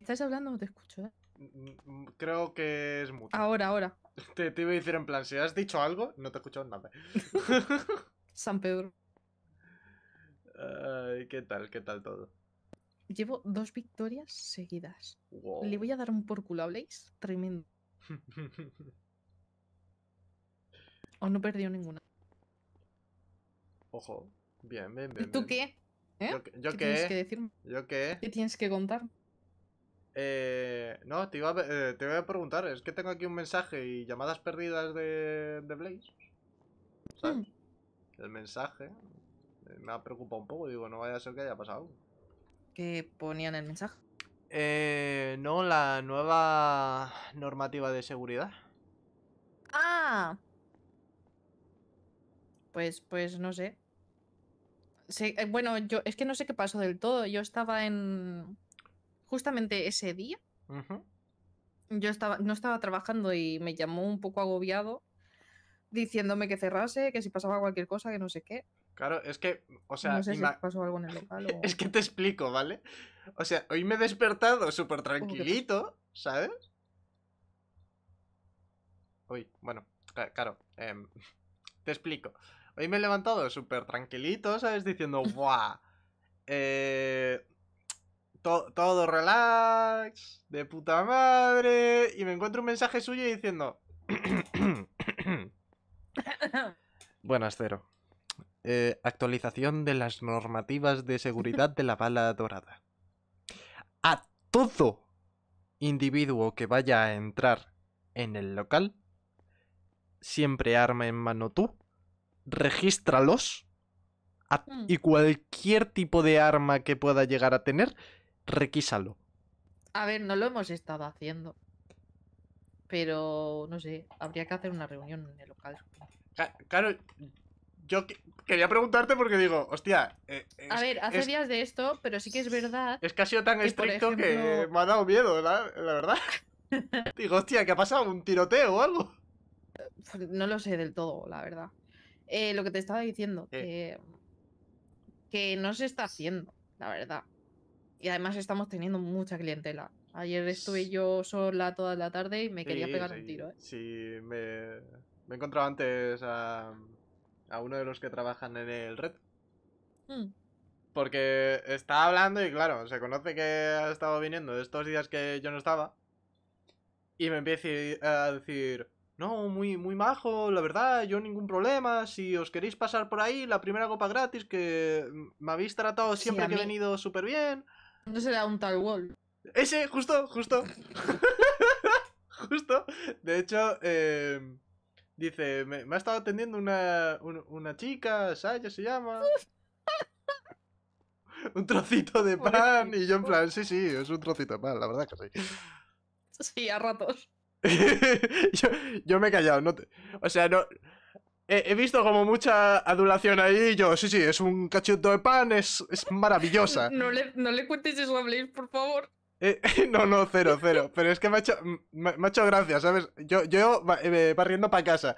¿Estás hablando? No te escucho, ¿eh? Creo que es mucho. Ahora. Te iba a decir en plan, si has dicho algo, no te he escuchado nada. San Pedro. Ay, ¿qué tal todo? Llevo 2 victorias seguidas. Wow. Le voy a dar un por culo a Blaze. Tremendo. O no he perdido ninguna. Ojo. Bien. ¿Tú qué? ¿Eh? ¿Yo qué? Tienes que decirme. ¿Yo qué? ¿Qué tienes que contar? No, te iba a preguntar. Es que tengo aquí un mensaje y llamadas perdidas de Blaze. ¿Sabes? El mensaje me ha preocupado un poco. Digo, no vaya a ser que haya pasado. ¿Qué ponían el mensaje? No, la nueva normativa de seguridad. ¡Ah! Pues no sé. Bueno, yo es que no sé qué pasó del todo. Yo estaba en... Justamente ese día. Uh-huh. No estaba trabajando y me llamó un poco agobiado diciéndome que cerrase, que si pasaba cualquier cosa, que no sé qué. Claro, es que, o sea... No sé si pasó algo en el local o... Es que te explico, ¿vale? O sea, hoy me he despertado súper tranquilito, ¿sabes? Uy, bueno, claro, te explico. Hoy me he levantado súper tranquilito, ¿sabes? Diciendo, ¡buah! Todo relax, de puta madre... Y me encuentro un mensaje suyo diciendo... Buenas, Cero. Actualización de las normativas de seguridad de la bala dorada. A todo individuo que vaya a entrar en el local, siempre arma en mano tú, regístralos, y cualquier tipo de arma que pueda llegar a tener, requísalo. A ver, no lo hemos estado haciendo, pero no sé, habría que hacer una reunión en el local. Claro... Yo quería preguntarte porque digo, hostia... hace días de esto, pero sí que es verdad... Es que ha sido tan estricto que me ha dado miedo, la verdad. Digo, hostia, ¿qué ha pasado? ¿Un tiroteo o algo? No lo sé del todo, la verdad. Lo que te estaba diciendo, que no se está haciendo, la verdad. Y además estamos teniendo mucha clientela. Ayer estuve yo sola toda la tarde y me quería pegar un tiro, ¿eh? Sí, me he encontrado antes a uno de los que trabajan en el red. Porque está hablando y claro, se conoce que ha estado viniendo estos días que yo no estaba. Y me empieza a decir, no, muy, muy majo, la verdad, yo ningún problema. Si os queréis pasar por ahí, la primera copa gratis, que me habéis tratado siempre que he venido súper bien. No será un tal Wall. Ese, justo. Justo. De hecho, dice, me ha estado atendiendo una chica, Saya se llama. Un trocito de pan. Y yo en plan, sí, es un trocito de pan, la verdad que sí. Sí, a ratos. yo me he callado, no te... O sea, no... He visto como mucha adulación ahí y yo, sí, es un cachito de pan, es maravillosa. No le cuentes eso a Blaze, por favor. No, cero. Pero es que me ha hecho gracia, ¿sabes? Yo barriendo para casa.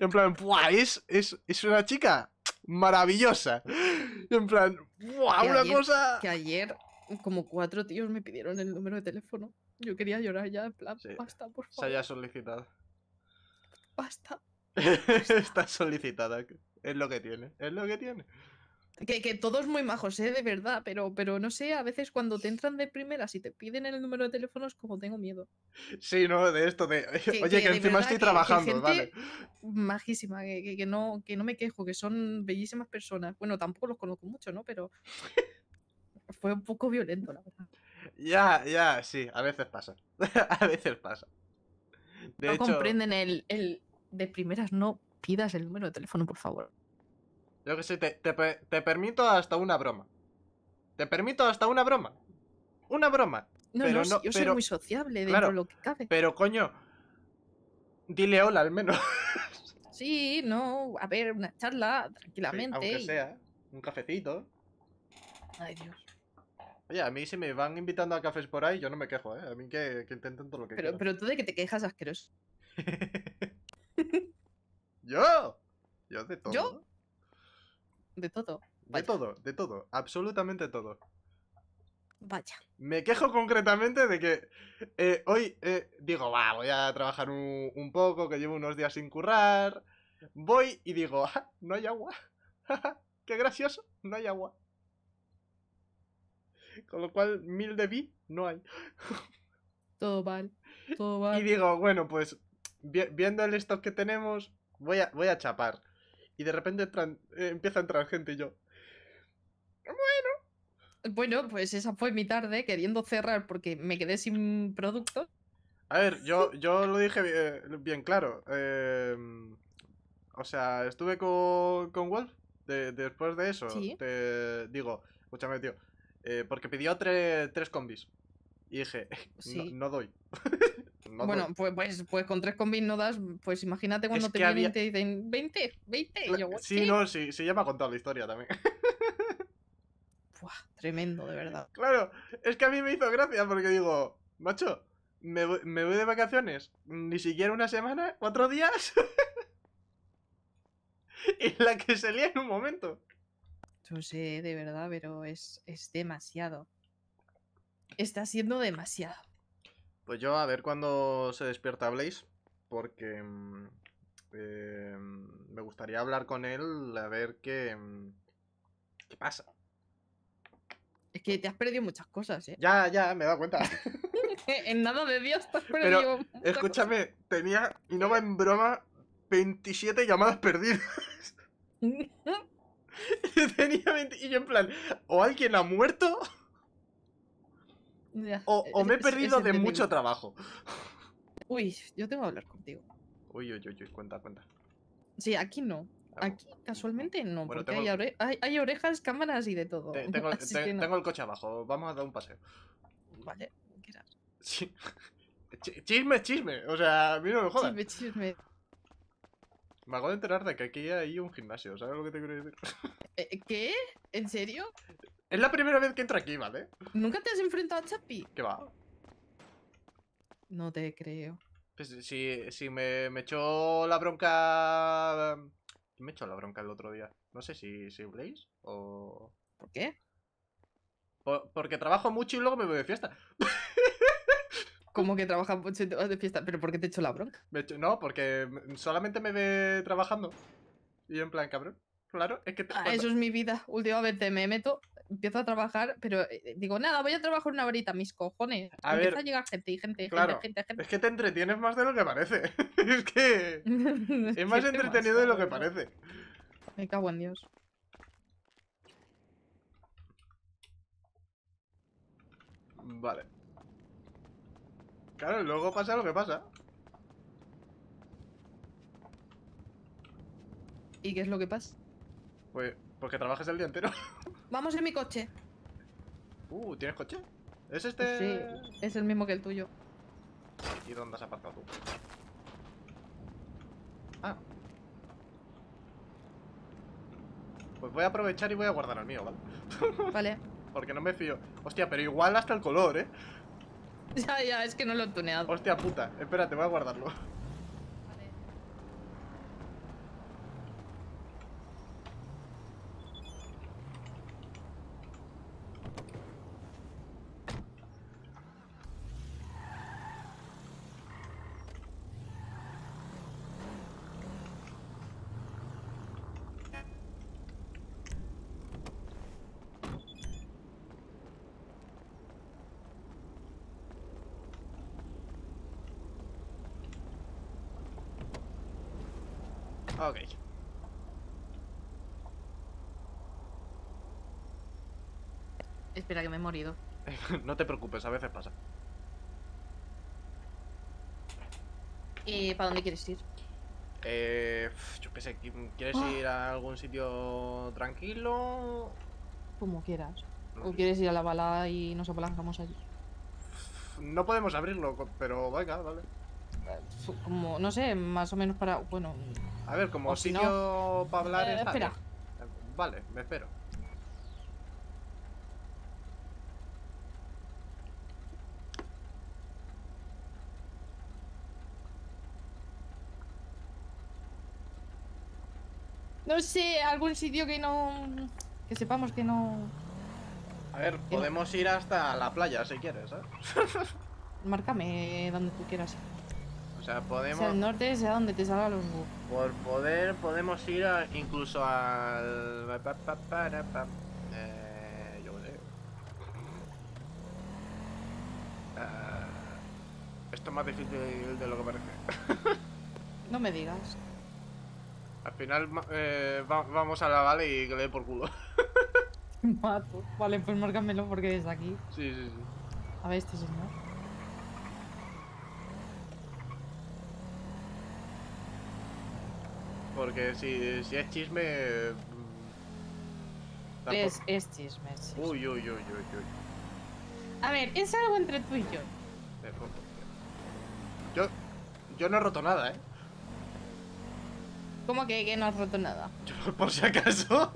En plan, ¡buah! Es una chica maravillosa. En plan, ¡buah! Una cosa... Que ayer como 4 tíos me pidieron el número de teléfono. Yo quería llorar ya, en plan, sí. Basta, por favor. Se haya solicitado. Basta. Está solicitada. Es lo que tiene. Que todos muy majos, de verdad, pero no sé, a veces cuando te entran de primeras y te piden el número de teléfonos, como tengo miedo. Sí, ¿no? De esto de... Oye, que encima estoy trabajando, que gente, ¿vale? Majísima, que no me quejo, que son bellísimas personas. Bueno, tampoco los conozco mucho, ¿no? Pero fue un poco violento, la verdad. Ya, sí, a veces pasa. De hecho... comprenden el... De primeras no pidas el número de teléfono, por favor. Yo que sé, te permito hasta una broma. Una broma. No, yo soy muy sociable dentro, claro, de lo que cabe. Pero, coño, dile hola al menos. Sí, no, a ver, una charla tranquilamente. Sí, aunque sea, un cafecito. Ay, Dios. Oye, a mí si me van invitando a cafés por ahí, yo no me quejo, ¿eh? A mí que intenten todo lo que quieran. Pero tú de que te quejas asqueroso. Yo de todo. ¿Yo? De todo. Vaya. De todo, absolutamente todo. Vaya. Me quejo concretamente de que hoy digo, va, voy a trabajar un poco, que llevo unos días sin currar. Voy y digo, ah, no hay agua. Qué gracioso, no hay agua. Con lo cual, 1000 de vi no hay. Todo mal, todo mal. Y digo, bueno, pues viendo el stock que tenemos, voy a chapar. Y de repente empieza a entrar gente y yo... Bueno, pues esa fue mi tarde, queriendo cerrar porque me quedé sin producto. A ver, yo lo dije bien claro. O sea, estuve con Wolf después de eso. ¿Sí? Te digo, escúchame, tío, porque pidió tres combis. Y dije, sí. No doy. No bueno, doy. Pues con tres combis no das, pues imagínate cuando te vienen y te dicen 20, 20. Y yo, sí, ¿qué? No, sí, ya me ha contado la historia también. Buah, tremendo, de verdad. Claro, es que a mí me hizo gracia porque digo, macho, me voy de vacaciones, ni siquiera una semana, 4 días. Y la que se lía en un momento. No sé, de verdad, pero es demasiado. Está siendo demasiado. Pues yo a ver cuándo se despierta Blaze, porque me gustaría hablar con él a ver qué pasa. Es que te has perdido muchas cosas, ¿eh? Ya, me he dado cuenta. En nada de Dios te has perdido. Pero, escúchame, tenía, y no va en broma, 27 llamadas perdidas. Tenía 20, y yo en plan, o alguien ha muerto, ya, o me he perdido de mucho trabajo. Uy, yo tengo que hablar contigo. Uy, cuenta. Sí, aquí no. Aquí, casualmente, no, bueno, porque hay orejas, cámaras y de todo. Tengo el coche abajo, vamos a dar un paseo. Vale, quieras. Sí. Chisme, o sea, a mí no me jodas. Chisme. Me acabo de enterar de que aquí hay un gimnasio, ¿sabes lo que te quiero decir? ¿Qué? ¿En serio? Es la primera vez que entro aquí, ¿vale? ¿Nunca te has enfrentado a Chapi? ¿Qué va? No te creo. Pues si me echó la bronca... Me echó la bronca el otro día. No sé si Blaze o... ¿Por qué? Porque trabajo mucho y luego me voy de fiesta. ¿Cómo que trabajas mucho y te vas de fiesta? ¿Pero por qué te echó la bronca? No, porque solamente me ve trabajando. Y en plan, cabrón. Claro, es que... eso es mi vida. Últimamente me meto, empiezo a trabajar, pero digo, nada, voy a trabajar una horita, mis cojones. Empieza a llegar gente, claro, gente. Es que te entretienes más de lo que parece. Es que... es más entretenido de lo que parece. Me cago en Dios. Vale. Claro, luego pasa lo que pasa. ¿Y qué es lo que pasa? Pues porque trabajas el día entero. Vamos en mi coche. ¿Tienes coche? ¿Es este? Sí, es el mismo que el tuyo. ¿Y dónde has aparcado tú? Ah. Pues voy a aprovechar y voy a guardar el mío, ¿vale? Vale. Porque no me fío. Hostia, pero igual hasta el color, ¿eh? Ya, es que no lo he tuneado. Hostia puta, espérate, voy a guardarlo. Ok. Espera, que me he morido. No te preocupes, a veces pasa. ¿Y para dónde quieres ir? Yo pensé, ¿quieres ir a algún sitio tranquilo? Como quieras. ¿O quieres ir a la balada y nos apalancamos allí? No podemos abrirlo, pero venga, vale. Como, no sé, más o menos para... Bueno... A ver, como sitio si no, para hablar es... Espera. Vale, me espero. No sé, algún sitio que no... Que sepamos que no... A ver, podemos ir hasta la playa si quieres, ¿eh? Márcame donde tú quieras. O sea, podemos... Sea el norte, sea donde te salga los bus. Por poder, podemos ir a, incluso al... yo qué sé. Esto es más difícil de lo que parece. No me digas. Al final vamos a la Vale y que le dé por culo. Mato. Vale, pues márcamelo porque desde aquí. Sí, sí, sí. A ver este señor. Porque si es chisme... Es chisme, sí. Uy, uy, uy, uy, uy. A ver, es algo entre tú y yo. Yo no he roto nada, ¿eh? ¿Cómo que no has roto nada? Yo, por si acaso.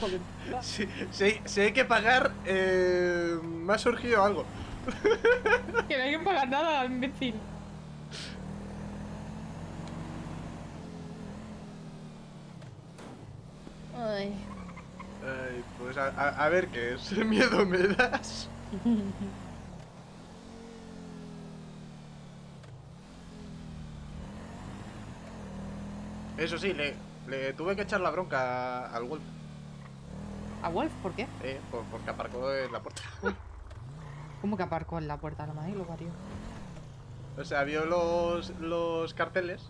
Joder. Si hay que pagar, me ha surgido algo. Que no hay que pagar nada, imbécil. Ay. Ay, pues a ver qué es. Miedo me das. Eso sí, le tuve que echar la bronca al Wolf. ¿A Wolf? ¿Por qué? Porque aparcó en la puerta. ¿Cómo que aparcó en la puerta? La madre lo parió. O sea, vio los carteles.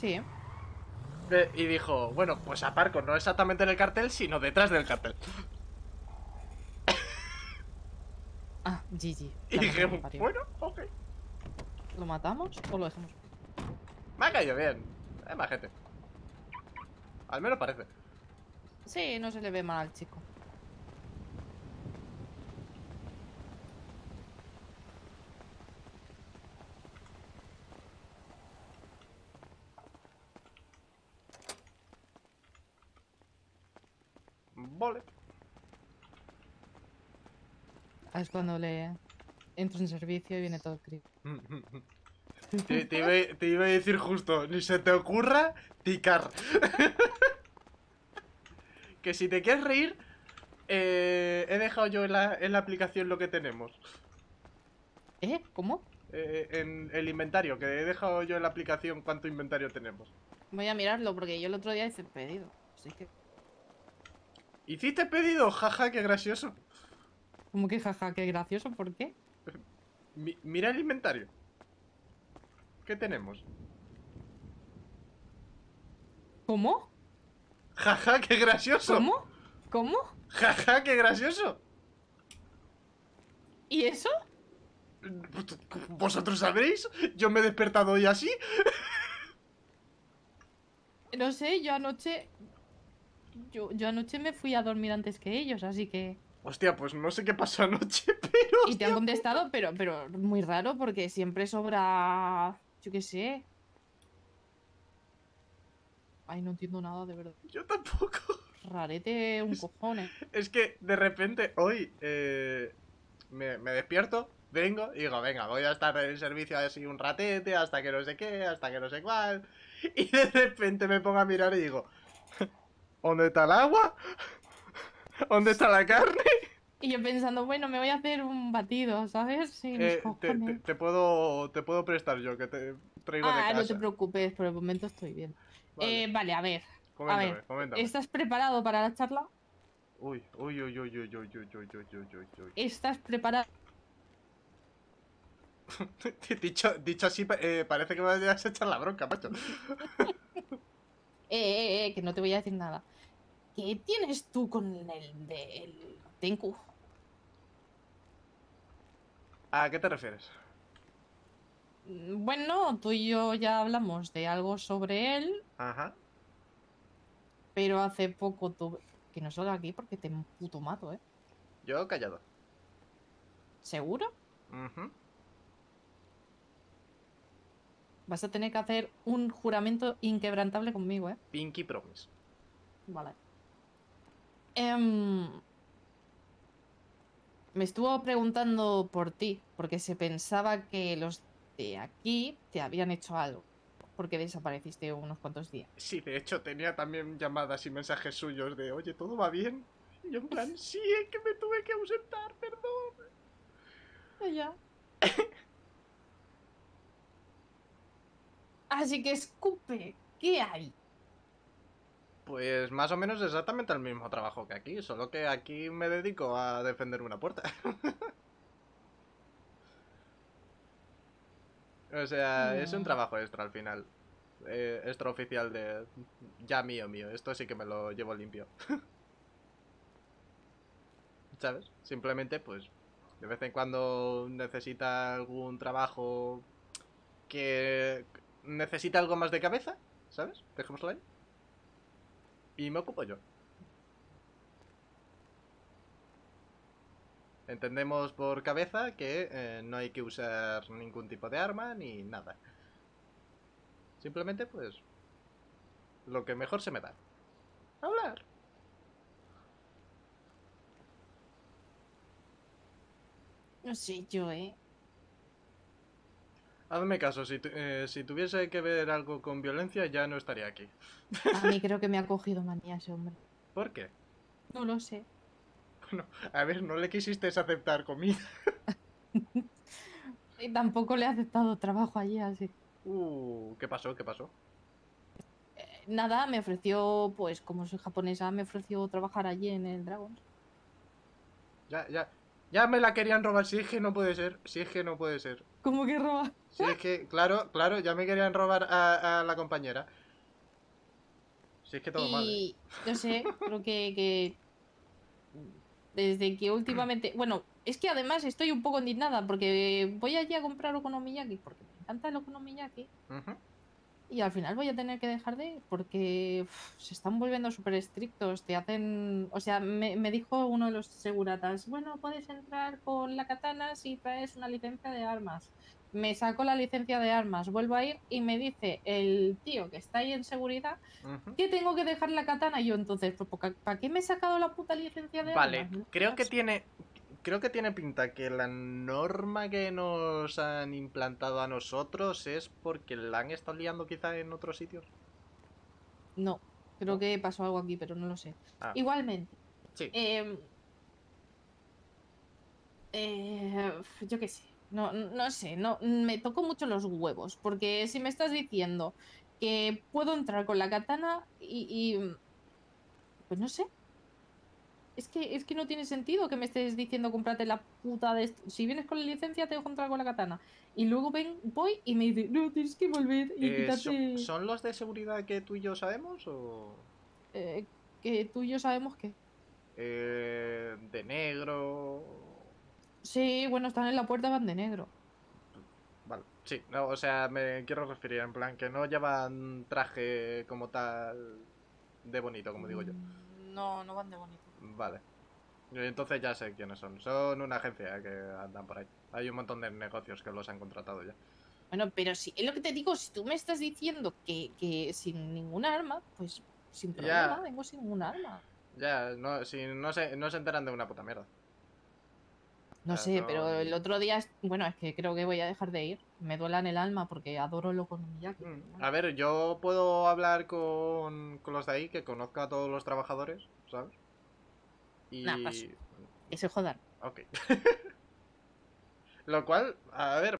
Sí. Y dijo, bueno, pues aparco, no exactamente en el cartel, sino detrás del cartel. Ah, GG. Y dije, bueno, ok. ¿Lo matamos o lo dejamos? Me ha caído bien. Es más gente. Al menos parece. Sí, no se le ve mal al chico. Vale. Es cuando le entro en servicio y viene todo el creep. Te iba a decir justo, ni se te ocurra ticar. Que si te quieres reír, he dejado yo en la aplicación lo que tenemos. ¿Cómo? En el inventario, que he dejado yo en la aplicación cuánto inventario tenemos. Voy a mirarlo porque yo el otro día hice el pedido. Así que... ¿Hiciste pedido? Jaja, qué gracioso. ¿Cómo que jaja, qué gracioso? ¿Por qué? Mira el inventario. ¿Qué tenemos? ¿Cómo? ¡Jaja, ja, qué gracioso! ¿Cómo? ¿Cómo? ¡Jaja, ja, qué gracioso! ¿Y eso? ¿Vosotros sabréis? Yo me he despertado hoy así. No sé, yo anoche... Yo anoche me fui a dormir antes que ellos, así que... Hostia, pues no sé qué pasó anoche, pero... Y te han contestado, pero muy raro, porque siempre sobra... Yo qué sé. Ay, no entiendo nada, de verdad. Yo tampoco. Rarete un cojón, ¿eh? Es que de repente hoy me despierto, vengo y digo, venga, voy a estar en el servicio así un ratete, hasta que no sé qué, hasta que no sé cuál. Y de repente me pongo a mirar y digo, ¿dónde está el agua? ¿Dónde está la carne? Y yo pensando, bueno, me voy a hacer un batido, ¿sabes? Sí, te puedo prestar yo, que te traigo de casa. No te preocupes, por el momento estoy bien. Vale, vale, a ver. Coméntame, coméntame. ¿Estás preparado para la charla? Uy, uy, uy, uy, uy, uy, uy, uy, uy, uy. ¿Estás preparado? Dicho así, parece que me vas a echar la bronca, macho. Que no te voy a decir nada. ¿Qué tienes tú con el Tenku? ¿A qué te refieres? Bueno, tú y yo ya hablamos de algo sobre él. Ajá. Pero hace poco tuve... Que no salga aquí porque te puto mato, ¿eh? Yo callado. ¿Seguro? Uh-huh. Vas a tener que hacer un juramento inquebrantable conmigo, ¿eh? Pinky promise. Vale. Me estuvo preguntando por ti, porque se pensaba que los de aquí te habían hecho algo, porque desapareciste unos cuantos días. Sí, de hecho tenía también llamadas y mensajes suyos de, oye, ¿todo va bien? Y yo en plan, sí, es que me tuve que ausentar, perdón. Ya. Así que escupe, ¿qué hay? Pues más o menos exactamente el mismo trabajo que aquí, solo que aquí me dedico a defender una puerta. O sea, es un trabajo extra al final. Extra oficial de... Ya mío. Esto sí que me lo llevo limpio. ¿Sabes? Simplemente, pues, de vez en cuando necesita algún trabajo que... necesita algo más de cabeza, ¿sabes? Dejémoslo ahí. Y me ocupo yo. Entendemos por cabeza que no hay que usar ningún tipo de arma ni nada. Simplemente, pues, lo que mejor se me da. Hablar. No sé yo, Hazme caso, si tuviese que ver algo con violencia ya no estaría aquí. A mí creo que me ha cogido manía ese hombre. ¿Por qué? No lo sé. Bueno, a ver, no le quisiste aceptar comida. Y tampoco le he aceptado trabajo allí, así. ¿Qué pasó? ¿Qué pasó? Nada, me ofreció, pues como soy japonesa, me ofreció trabajar allí en el Dragon. Ya me la querían robar, si es que no puede ser, ¿Cómo que robar? Si es que, claro, ya me querían robar a la compañera. Si es que todo mal. Y no sé, creo que desde que últimamente... Bueno, es que además estoy un poco indignada porque voy allí a comprar Okonomiyaki, porque me encanta el Okonomiyaki. Y al final voy a tener que dejar de ir porque se están volviendo súper estrictos. Te hacen... O sea, me dijo uno de los seguratas, bueno, puedes entrar con la katana si traes una licencia de armas. Me saco la licencia de armas, vuelvo a ir y me dice el tío que está ahí en seguridad que tengo que dejar la katana. Y yo entonces, ¿para qué me he sacado la puta licencia de armas? Vale, creo que tiene pinta que la norma que nos han implantado a nosotros es porque la han estado liando quizá en otros sitios. No, creo que pasó algo aquí, pero no lo sé. Igualmente. Sí. Yo qué sé. No sé, me tocó mucho los huevos. Porque si me estás diciendo que puedo entrar con la katana y pues no sé. Es que no tiene sentido que me estés diciendo cómprate la puta de esto. Si vienes con la licencia te dejo entrar con la katana. Y luego voy y me dice, no, tienes que volver y quítate... ¿Son los de seguridad que tú y yo sabemos o...? ¿Que tú y yo sabemos qué? De negro... Sí, bueno, están en la puerta, van de negro. Vale, sí, no, o sea, me quiero referir en plan que no llevan traje como tal de bonito, como digo yo. No, no van de bonito. Vale. Entonces ya sé quiénes son. Son una agencia que andan por ahí. Hay un montón de negocios que los han contratado ya. Bueno, pero si es lo que te digo, si tú me estás diciendo que sin ninguna arma, pues sin problema, vengo sin ninguna arma. Ya, no, si no se enteran de una puta mierda. No sé, pero el otro día... Bueno, es que creo que voy a dejar de ir. Me duela en el alma porque adoro lo Okonomiyaki. A ver, yo puedo hablar con los de ahí, que conozco a todos los trabajadores, ¿sabes? Y... Nah, paso. Eso es joder. Ok. Lo cual, a ver...